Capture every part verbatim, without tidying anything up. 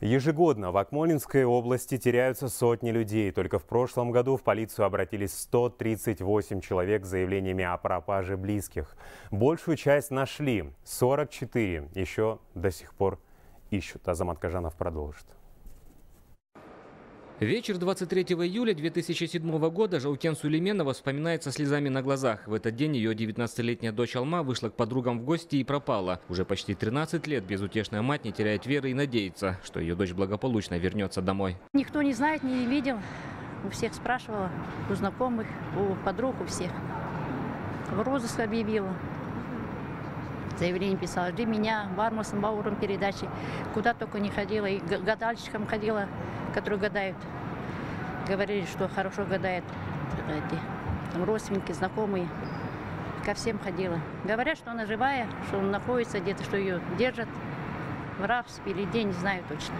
Ежегодно в Акмолинской области теряются сотни людей. Только в прошлом году в полицию обратились сто тридцать восемь человек с заявлениями о пропаже близких. Большую часть нашли, сорок четыре еще до сих пор ищут. Азамат Кажанов продолжит. Вечер двадцать третьего июля две тысячи седьмого года Жаутен Сулейменова вспоминает со слезами на глазах. В этот день ее девятнадцатилетняя дочь Алма вышла к подругам в гости и пропала. Уже почти тринадцать лет безутешная мать не теряет веры и надеется, что ее дочь благополучно вернется домой. Никто не знает, не видел. У всех спрашивала, у знакомых, у подруг, у всех. В розыск объявила. Заявление писала. Жди меня, бармосом, бауром передачи. Куда только не ходила. И гадальщикам ходила, которые гадают. Говорили, что хорошо гадают. Там родственники, знакомые. Ко всем ходила. Говорят, что она живая, что она находится где-то, что ее держат. В рабстве или где, не знаю точно.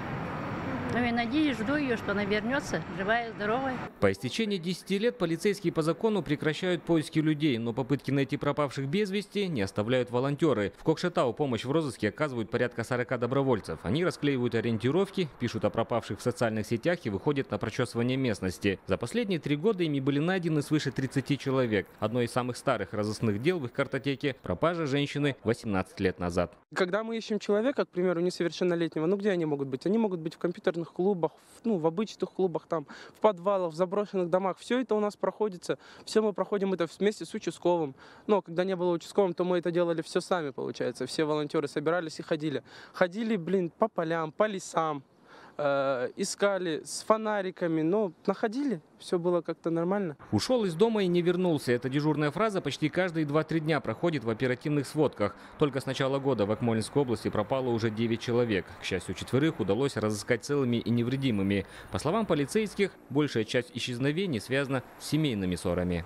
Но я надеюсь, жду ее, что она вернется, живая, здоровая. По истечении десяти лет полицейские по закону прекращают поиски людей, но попытки найти пропавших без вести не оставляют волонтеры. В Кокшетау помощь в розыске оказывают порядка сорока добровольцев. Они расклеивают ориентировки, пишут о пропавших в социальных сетях и выходят на прочесывание местности. За последние три года ими были найдены свыше тридцати человек. Одно из самых старых розыскных дел в их картотеке – пропажа женщины восемнадцать лет назад. Когда мы ищем человека, к примеру, несовершеннолетнего, ну где они могут быть? Они могут быть в компьютерном клубах, ну, в обычных клубах, там, в подвалах, в заброшенных домах. Все это у нас проходится, все мы проходим это вместе с участковым. Но когда не было участковым, то мы это делали все сами, получается. Все волонтеры собирались и ходили. Ходили, блин, по полям, по лесам, э, искали с фонариками, но находили. Все было как-то нормально. Ушел из дома и не вернулся. Эта дежурная фраза почти каждые два-три дня проходит в оперативных сводках. Только с начала года в Акмолинской области пропало уже девять человек. К счастью, четверых удалось разыскать целыми и невредимыми. По словам полицейских, большая часть исчезновений связана с семейными ссорами.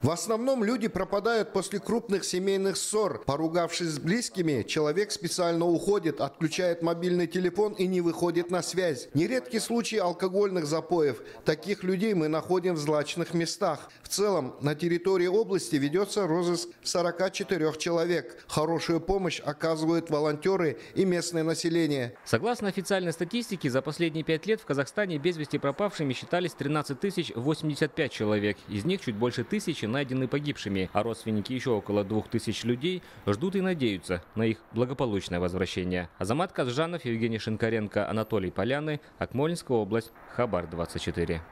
В основном люди пропадают после крупных семейных ссор. Поругавшись с близкими, человек специально уходит, отключает мобильный телефон и не выходит на связь. Нередки случаи алкогольных запоев. Таких людей мы находим в злачных местах. В целом на территории области ведется розыск сорока четырёх человек. Хорошую помощь оказывают волонтеры и местное население. Согласно официальной статистике, за последние пять лет в Казахстане без вести пропавшими считались тринадцать тысяч восемьдесят пять человек. Из них чуть больше тысячи найдены погибшими, а родственники еще около двух тысяч людей ждут и надеются на их благополучное возвращение. Азамат Кажанов, Евгений Шинкаренко, Анатолий Поляны, Акмолинская область, Хабар двадцать четыре.